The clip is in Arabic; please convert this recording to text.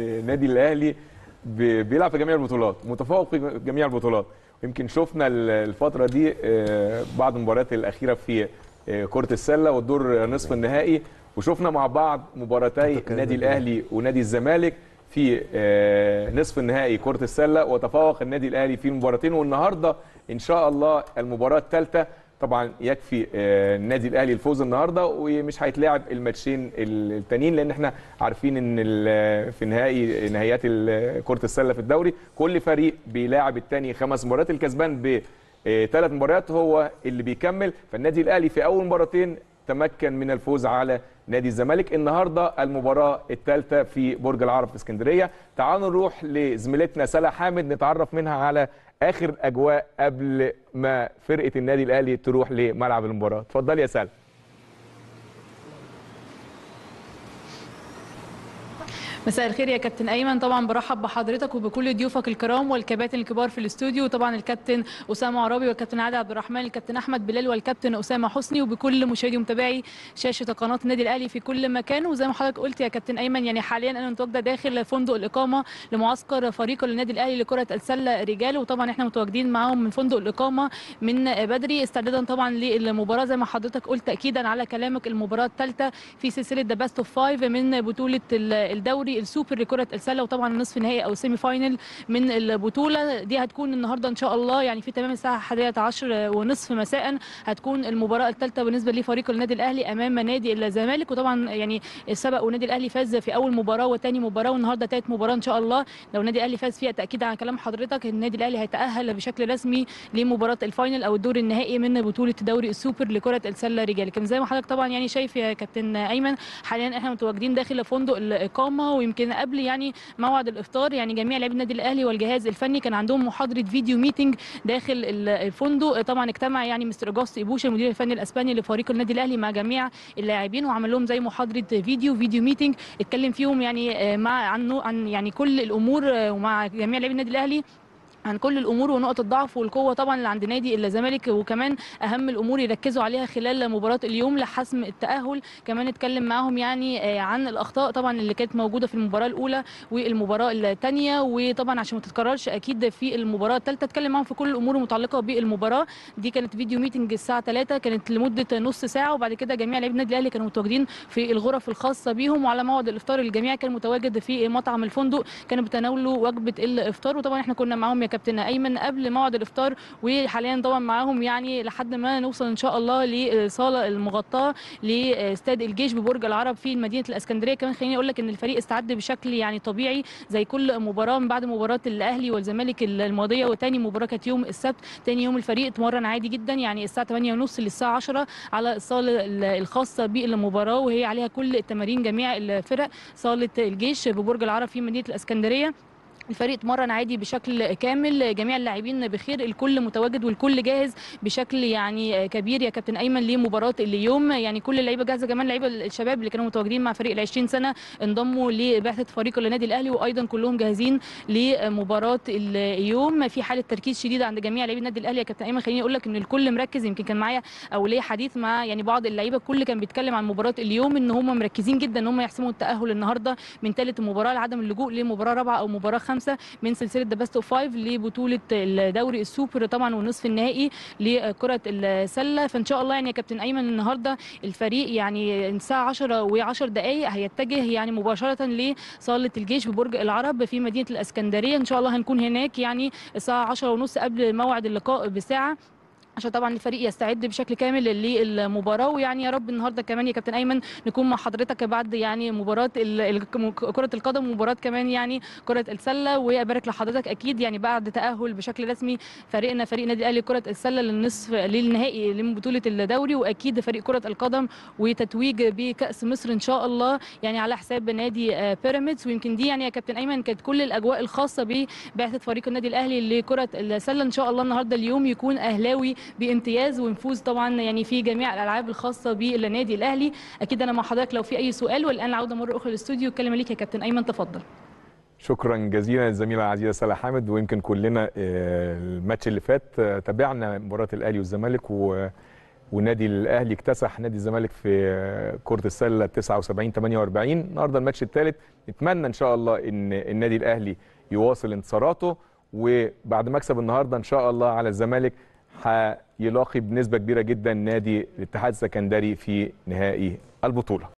النادي الاهلي بيلعب في جميع البطولات، متفوق في جميع البطولات. يمكن شفنا الفتره دي بعد المباريات الاخيره في كره السله والدور نصف النهائي، وشفنا مع بعض مباراتي النادي الاهلي ونادي الزمالك في نصف النهائي كره السله، وتفوق النادي الاهلي في المباراتين. والنهارده ان شاء الله المباراه الثالثه، طبعا يكفي النادي الاهلي الفوز النهارده ومش هيتلعب الماتشين التانيين، لان احنا عارفين ان في نهائيات كره السله في الدوري كل فريق بيلاعب الثاني 5 مباريات، الكسبان ب3 مباريات هو اللي بيكمل. فالنادي الاهلي في اول مباراتين تمكن من الفوز على نادي الزمالك. النهارده المباراه الثالثه في برج العرب في اسكندريه. تعالوا نروح لزميلتنا سلا حامد نتعرف منها على اخر اجواء قبل ما فرقه النادي الاهلي تروح لملعب المباراه. اتفضلي يا سلا. مساء الخير يا كابتن ايمن. طبعا برحب بحضرتك وبكل ضيوفك الكرام والكباتن الكبار في الاستوديو، طبعا الكابتن اسامه عرابي والكابتن عادل عبد الرحمن، الكابتن احمد بلال والكابتن اسامه حسني، وبكل مشاهدي ومتابعي شاشه قناه النادي الاهلي في كل مكان. وزي ما حضرتك قلت يا كابتن ايمن، يعني حاليا انا متواجده داخل فندق الاقامه لمعسكر فريق النادي الاهلي لكره السله رجال، وطبعا احنا متواجدين معاهم من فندق الاقامه من بدري استعدادا طبعا للمباراه. زي ما حضرتك قلت تاكيدا على كلامك، المباراه الثالثه في سلسله ذا بيست اوف 5 من بطوله الدوري السوبر لكره السله، وطبعا النصف النهائي او السيمي فاينل من البطوله دي هتكون النهارده ان شاء الله، يعني في تمام الساعه 11:30 مساء هتكون المباراه الثالثه بالنسبه لفريق النادي الاهلي امام نادي الزمالك. وطبعا يعني السبق والنادي الاهلي فاز في اول مباراه وثاني مباراه، والنهارده ثالث مباراه ان شاء الله لو النادي الاهلي فاز فيها تاكيد على كلام حضرتك النادي الاهلي هيتاهل بشكل رسمي لمباراه الفاينل او الدور النهائي من بطوله دوري السوبر لكره السله رجال. كان زي ما حضرتك طبعا يعني شايف يا كابتن ايمن، حاليا احنا متواجدين داخل فندق الاقامه، ويمكن قبل يعني موعد الافطار يعني جميع لاعبي النادي الاهلي والجهاز الفني كان عندهم محاضره فيديو ميتنج داخل الفندق. طبعا اجتمع يعني مستر جاست إبوش المدير الفني الاسباني لفريق النادي الاهلي مع جميع اللاعبين، وعمل لهم زي محاضره فيديو ميتنج اتكلم فيهم يعني مع عن يعني كل الامور، ومع جميع لاعبي النادي الاهلي عن كل الامور ونقط الضعف والقوه طبعا اللي عند نادي الزمالك، وكمان اهم الامور يركزوا عليها خلال مباراه اليوم لحسم التاهل. كمان اتكلم معاهم يعني عن الاخطاء طبعا اللي كانت موجوده في المباراه الاولى والمباراه الثانيه، وطبعا عشان ما تتكررش اكيد في المباراه الثالثه. اتكلم معاهم في كل الامور المتعلقه بالمباراه دي. كانت فيديو ميتنج الساعه 3، كانت لمده نص ساعه، وبعد كده جميع لاعبي النادي الاهلي كانوا متواجدين في الغرف الخاصه بيهم، وعلى موعد الافطار الجميع كان متواجد في مطعم الفندق، كانوا بيتناولوا وجبه الافطار. وطبعا احنا كنا معاهم كابتن ايمن قبل موعد الافطار، وحاليا طبعا معاهم يعني لحد ما نوصل ان شاء الله للصاله المغطاه لاستاد الجيش ببرج العرب في مدينه الاسكندريه. كمان خليني اقول لك ان الفريق استعد بشكل يعني طبيعي زي كل مباراه من بعد مباراه الاهلي والزمالك الماضيه، وثاني مباراه كانت يوم السبت، ثاني يوم الفريق اتمرن عادي جدا يعني الساعه 8:30 للساعه 10 على الصاله الخاصه بالمباراه، وهي عليها كل التمارين جميع الفرق صاله الجيش ببرج العرب في مدينه الاسكندريه. الفريق اتمرن عادي بشكل كامل، جميع اللاعبين بخير، الكل متواجد والكل جاهز بشكل يعني كبير يا كابتن ايمن لمباراه اليوم. يعني كل اللعيبه جاهزه، كمان اللعيبه الشباب اللي كانوا متواجدين مع فريق ال20 سنه انضموا لبعثه فريق النادي الاهلي، وايضا كلهم جاهزين لمباراه اليوم في حاله تركيز شديد عند جميع لاعبي النادي الاهلي يا كابتن ايمن. خليني اقول لك ان الكل مركز، يمكن كان معايا او ليا حديث مع يعني بعض اللعيبه، الكل كان بيتكلم عن مباراه اليوم ان هم مركزين جدا ان هم يحسموا التاهل النهارده من ثالث مباراه لعدم اللجوء لمباراه رابعه او مباراه من سلسله ذا بيست اوف 5 لبطوله الدوري السوبر طبعا والنصف النهائي لكره السله. فان شاء الله يعني يا كابتن ايمن النهارده الفريق يعني الساعه 10:10 هيتجه يعني مباشره لصاله الجيش ببرج العرب في مدينه الاسكندريه، ان شاء الله هنكون هناك يعني الساعه 10:30 قبل موعد اللقاء بساعه، عشان طبعا الفريق يستعد بشكل كامل للمباراه. ويعني يا رب النهارده كمان يا كابتن ايمن نكون مع حضرتك بعد يعني مباراه كره القدم ومباراه كمان يعني كره السله، وابارك لحضرتك اكيد يعني بعد تاهل بشكل رسمي فريقنا فريق النادي الاهلي كره السله للنهائي لبطوله الدوري، واكيد فريق كره القدم وتتويج بكاس مصر ان شاء الله يعني على حساب نادي بيراميدز. ويمكن دي يعني يا كابتن ايمن كانت كل الاجواء الخاصه ببعثه فريق النادي الاهلي لكره السله. ان شاء الله النهارده اليوم يكون اهلاوي بامتياز ونفوز طبعا يعني في جميع الالعاب الخاصه بالنادي الاهلي. اكيد انا مع حضرتك لو في اي سؤال، والان العوده مره اخرى للاستوديو. الكلمه ليك يا كابتن ايمن، تفضل. شكرا جزيلا للزميله العزيزه سلا حامد، ويمكن كلنا الماتش اللي فات تابعنا مباراه الاهلي والزمالك، و ونادي الاهلي اكتسح نادي الزمالك في كره السله 79-48. النهارده الماتش الثالث، نتمنى ان شاء الله ان النادي الاهلي يواصل انتصاراته، وبعد مكسب النهارده ان شاء الله على الزمالك هيلاقي بنسبه كبيره جدا نادي الاتحاد السكندري في نهائي البطوله.